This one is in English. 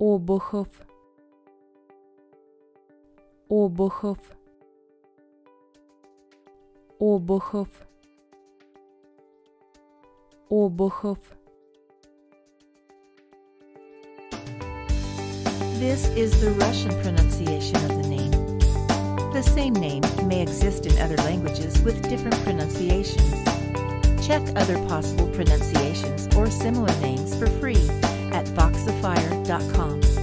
Obukhov, Obukhov, Obukhov, Obukhov. This is the Russian pronunciation of the name. The same name may exist in other languages with different pronunciations. Check other possible pronunciations or similar names for free at voxafire.com.